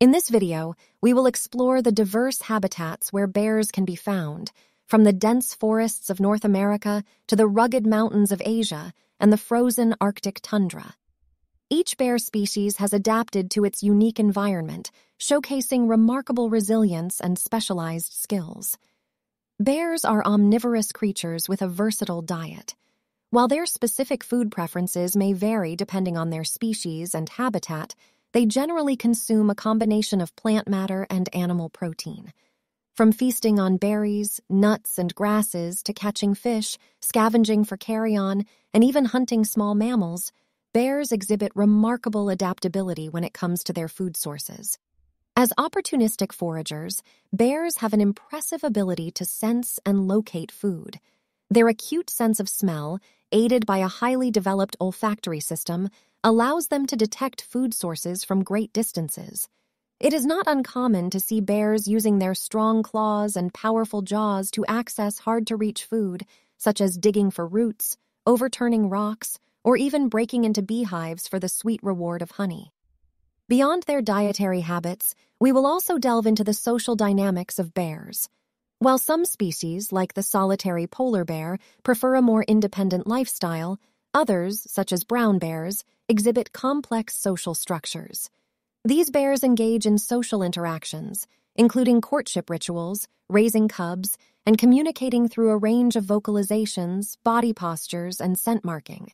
In this video, we will explore the diverse habitats where bears can be found, from the dense forests of North America to the rugged mountains of Asia and the frozen Arctic tundra. Each bear species has adapted to its unique environment, showcasing remarkable resilience and specialized skills. Bears are omnivorous creatures with a versatile diet. While their specific food preferences may vary depending on their species and habitat, they generally consume a combination of plant matter and animal protein. From feasting on berries, nuts, and grasses to catching fish, scavenging for carrion, and even hunting small mammals, bears exhibit remarkable adaptability when it comes to their food sources. As opportunistic foragers, bears have an impressive ability to sense and locate food. Their acute sense of smell, aided by a highly developed olfactory system, allows them to detect food sources from great distances. It is not uncommon to see bears using their strong claws and powerful jaws to access hard-to-reach food, such as digging for roots, overturning rocks, or even breaking into beehives for the sweet reward of honey. Beyond their dietary habits, we will also delve into the social dynamics of bears. While some species, like the solitary polar bear, prefer a more independent lifestyle, others, such as brown bears, exhibit complex social structures. These bears engage in social interactions, including courtship rituals, raising cubs, and communicating through a range of vocalizations, body postures, and scent marking.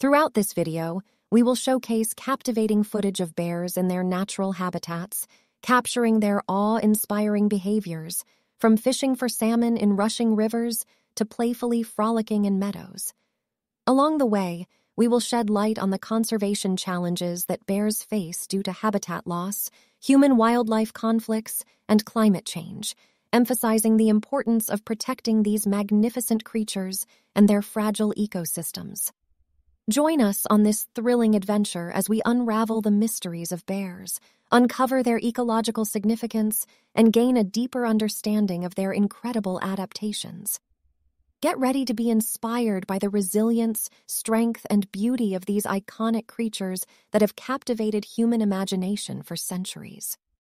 Throughout this video, we will showcase captivating footage of bears in their natural habitats, capturing their awe-inspiring behaviors, from fishing for salmon in rushing rivers to playfully frolicking in meadows. Along the way, we will shed light on the conservation challenges that bears face due to habitat loss, human-wildlife conflicts, and climate change, emphasizing the importance of protecting these magnificent creatures and their fragile ecosystems. Join us on this thrilling adventure as we unravel the mysteries of bears, uncover their ecological significance, and gain a deeper understanding of their incredible adaptations. Get ready to be inspired by the resilience, strength, and beauty of these iconic creatures that have captivated human imagination for centuries.